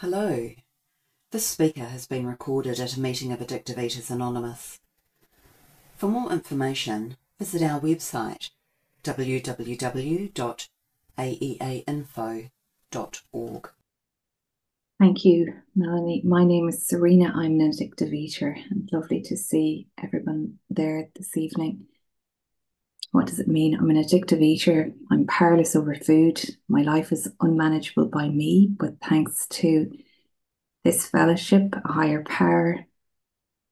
Hello. This speaker has been recorded at a meeting of Addictive Eaters Anonymous. For more information, visit our website www.aeainfo.org. Thank you, Melanie. My name is Serena. I'm an addictive eater, and lovely to see everyone there this evening. What does it mean? I'm an addictive eater. I'm powerless over food. My life is unmanageable by me, but thanks to this fellowship, a higher power,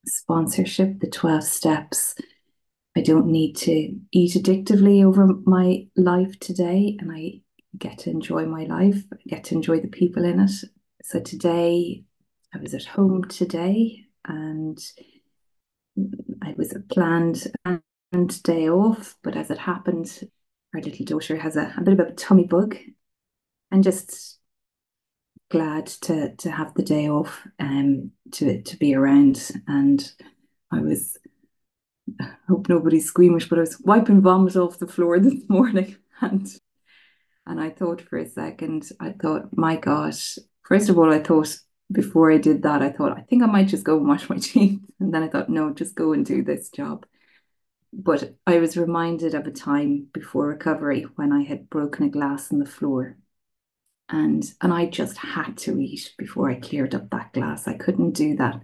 sponsorship, the 12 steps, I don't need to eat addictively over my life today, and I get to enjoy my life. I get to enjoy the people in it. So today, I was at home today, and I was planned and day off, but as it happened, our little daughter has a bit of a tummy bug, and just glad to have the day off to be around. And I was, I hope nobody's squeamish, but I was wiping vomit off the floor this morning, and I thought for a second, I thought, my gosh, first of all, I thought before I did that, I thought, I think I might just go and wash my teeth. And then I thought, no, just go and do this job. But I was reminded of a time before recovery when I had broken a glass on the floor. And I just had to eat before I cleared up that glass. I couldn't do that,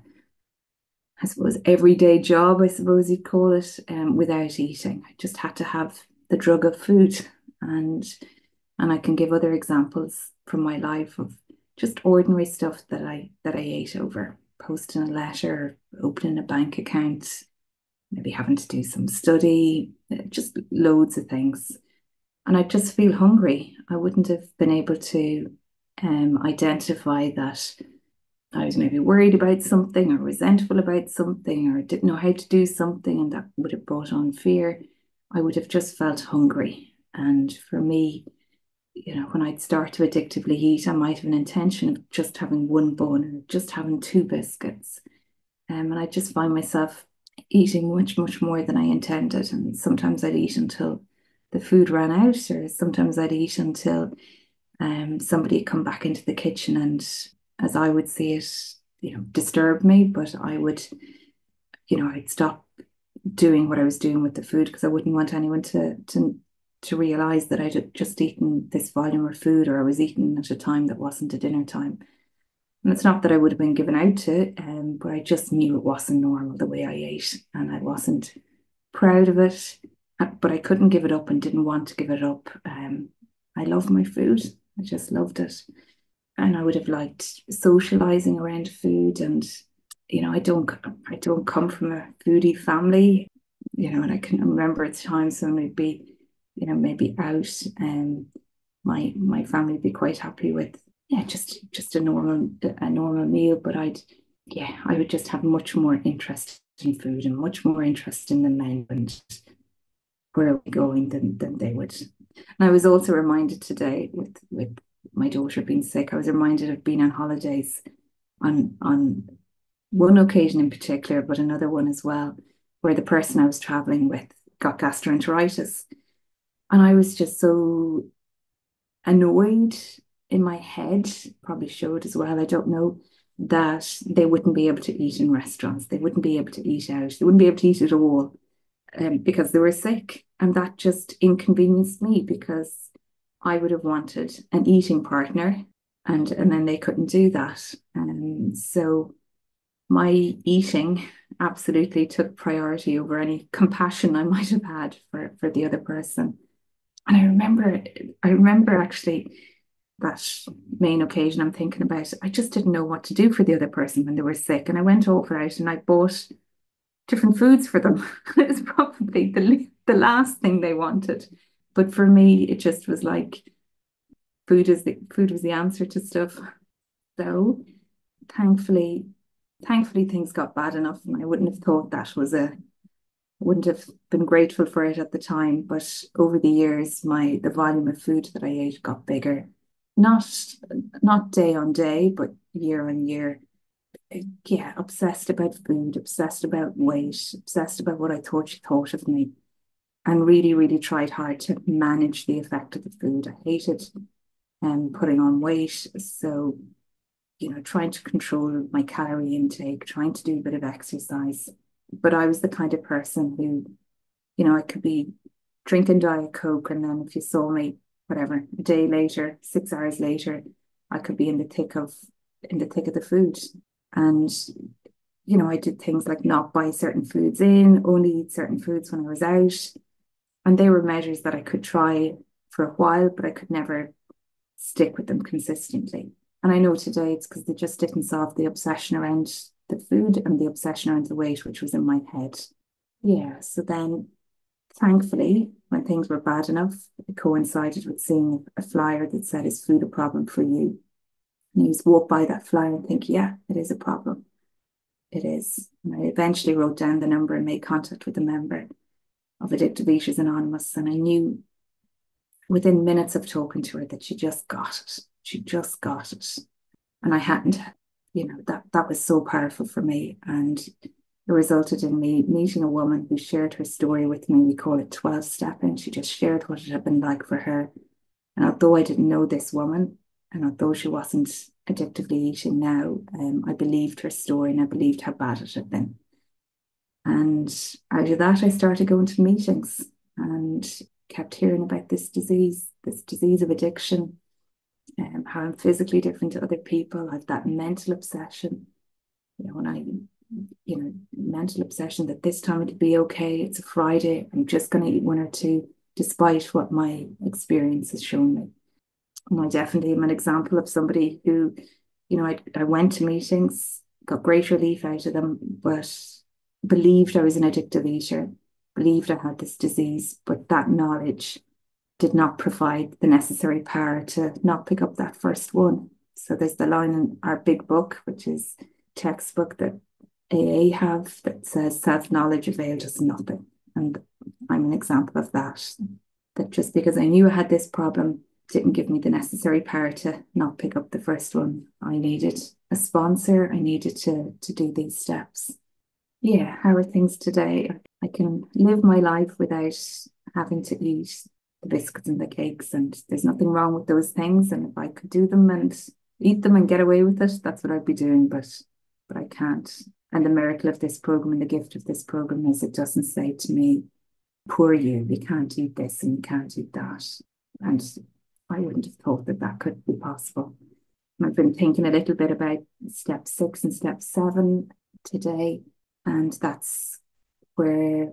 I suppose, everyday job, I suppose you'd call it, without eating. I just had to have the drug of food. And I can give other examples from my life of just ordinary stuff that I ate over. Posting a letter, opening a bank account, maybe having to do some study, just loads of things. And I just feel hungry. I wouldn't have been able to identify that I was maybe worried about something or resentful about something or didn't know how to do something, and that would have brought on fear. I would have just felt hungry. And for me, you know, when I'd start to addictively eat, I might have an intention of just having one bun and just having two biscuits. And I just find myself eating much, much more than I intended. And sometimes I'd eat until the food ran out, or sometimes I'd eat until somebody had come back into the kitchen and, as I would see it, you know, disturbed me. But I would, you know, I'd stop doing what I was doing with the food because I wouldn't want anyone to realise that I'd just eaten this volume of food, or I was eating at a time that wasn't a dinner time. And it's not that I would have been given out to, but I just knew it wasn't normal the way I ate, and I wasn't proud of it, but I couldn't give it up and didn't want to give it up. I love my food. I just loved it. And I would have liked socialising around food. And, you know, I don't come from a foodie family, you know, and I can remember at times when we'd be, you know, maybe out, and my family would be quite happy with, yeah, just a normal meal. But I would just have much more interest in food and much more interest in the men and where are we going than they would. And I was also reminded today with my daughter being sick, I was reminded of being on holidays on one occasion in particular, but another one as well, where the person I was traveling with got gastroenteritis. And I was just so annoyed in my head, probably showed as well, I don't know, that they wouldn't be able to eat in restaurants. They wouldn't be able to eat out. They wouldn't be able to eat at all because they were sick. And that just inconvenienced me because I would have wanted an eating partner, and then they couldn't do that. So my eating absolutely took priority over any compassion I might have had for the other person. And I remember actually that main occasion I'm thinking about, I just didn't know what to do for the other person when they were sick. And I went over out and I bought different foods for them. It was probably the last thing they wanted. But for me, it just was like food was the answer to stuff. So thankfully things got bad enough, and I wouldn't have thought that was I wouldn't have been grateful for it at the time. But over the years, the volume of food that I ate got bigger. Not day on day, but year on year. Yeah, obsessed about food, obsessed about weight, obsessed about what I thought she thought of me. And really, really tried hard to manage the effect of the food. I hated putting on weight. So trying to control my calorie intake, trying to do a bit of exercise. But I was the kind of person who, I could be drinking Diet Coke, and then if you saw me, whatever, a day later, 6 hours later, I could be in the thick of the food. And, I did things like not buy certain foods in, only eat certain foods when I was out. And they were measures that I could try for a while, but I could never stick with them consistently. And I know today it's because they just didn't solve the obsession around the food and the obsession around the weight, which was in my head. Yeah, so then thankfully, when things were bad enough, it coincided with seeing a flyer that said, "Is food a problem for you?" And you just walk by that flyer and think, yeah, it is a problem. It is. And I eventually wrote down the number and made contact with a member of Addictive Eaters Anonymous. And I knew within minutes of talking to her that she just got it. She just got it. And I hadn't, that was so powerful for me. And it resulted in me meeting a woman who shared her story with me. We call it 12-stepping. She just shared what it had been like for her. And although I didn't know this woman, and although she wasn't addictively eating now, I believed her story and I believed how bad it had been. And out of that, I started going to meetings and kept hearing about this disease of addiction, how I'm physically different to other people. I have that mental obsession, mental obsession that this time it'll be okay. It's a Friday. I'm just going to eat one or two, despite what my experience has shown me. And I definitely am an example of somebody who, I went to meetings, got great relief out of them, but believed I was an addictive eater, believed I had this disease, but that knowledge did not provide the necessary power to not pick up that first one. So there's the line in our big book, which is textbook that AA have, that says self-knowledge availed us nothing. And I'm an example of that just because I knew I had this problem didn't give me the necessary power to not pick up the first one. I needed a sponsor. I needed to do these steps. Yeah, how are things today? I can live my life without having to eat the biscuits and the cakes, and there's nothing wrong with those things. And if I could do them and eat them and get away with it, that's what I'd be doing, but I can't. And the miracle of this program and the gift of this program is it doesn't say to me, poor you, you can't eat this and you can't eat that. And I wouldn't have thought that could be possible. I've been thinking a little bit about step 6 and step 7 today. And that's where,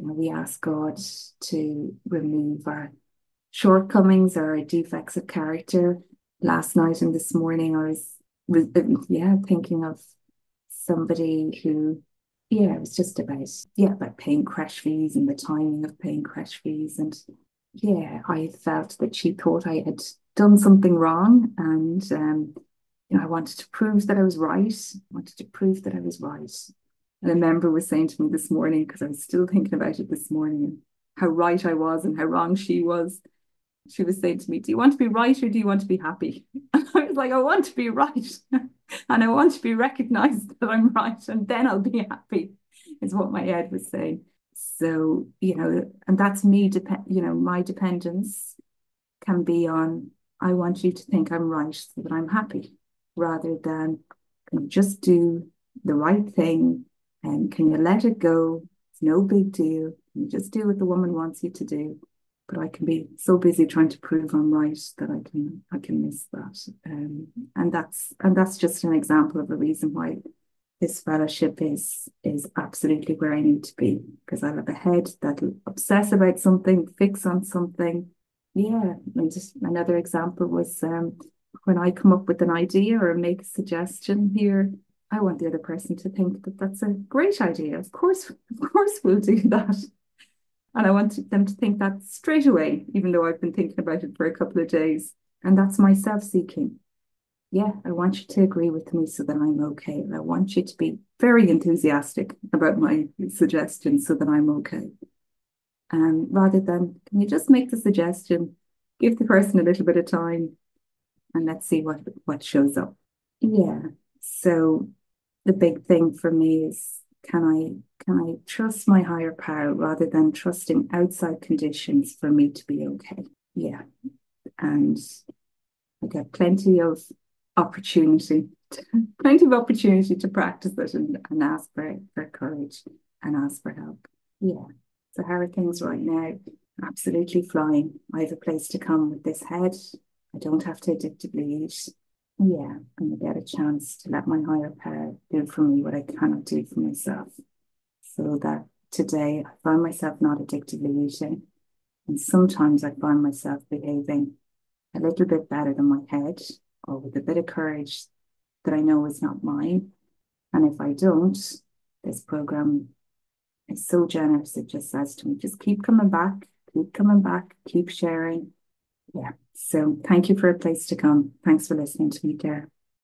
we ask God to remove our shortcomings or our defects of character. Last night and this morning, I was thinking of somebody who, it was just about paying crash fees and the timing of paying crash fees. And I felt that she thought I had done something wrong. And, I wanted to prove that I was right. And a member was saying to me this morning, because I was still thinking about it this morning, how right I was and how wrong she was. She was saying to me, do you want to be right or do you want to be happy? And I was like, I want to be right. And I want to be recognized that I'm right. And then I'll be happy, is what my head was saying. So, and that's me, my dependence can be on, I want you to think I'm right so that I'm happy, rather than can you just do the right thing and can you let it go? It's no big deal. You just do what the woman wants you to do. But I can be so busy trying to prove I'm right that I can miss that. And that's just an example of a reason why this fellowship is absolutely where I need to be, because I'll have a head that'll obsess about something, fix on something. Yeah, and just another example was when I come up with an idea or make a suggestion here, I want the other person to think that that's a great idea. Of course we'll do that. And I want them to think that straight away, even though I've been thinking about it for a couple of days. And that's my self-seeking. Yeah, I want you to agree with me so that I'm okay. I want you to be very enthusiastic about my suggestion so that I'm okay. Rather than, can you just make the suggestion, give the person a little bit of time, and let's see what shows up. Yeah, so the big thing for me is, can I trust my higher power rather than trusting outside conditions for me to be okay? Yeah, and I got plenty of opportunity, plenty of opportunity to practice it and ask for courage and ask for help. Yeah. So how are things right now? Absolutely flying. I have a place to come with this head. I don't have to addictively eat. Yeah, and I get a chance to let my higher power do for me what I cannot do for myself. So that today I find myself not addictively eating. And sometimes I find myself behaving a little bit better than my head, or with a bit of courage that I know is not mine. And if I don't, this program is so generous. It just says to me, just keep coming back, keep sharing. Yeah. So thank you for a place to come. Thanks for listening to me, Dara.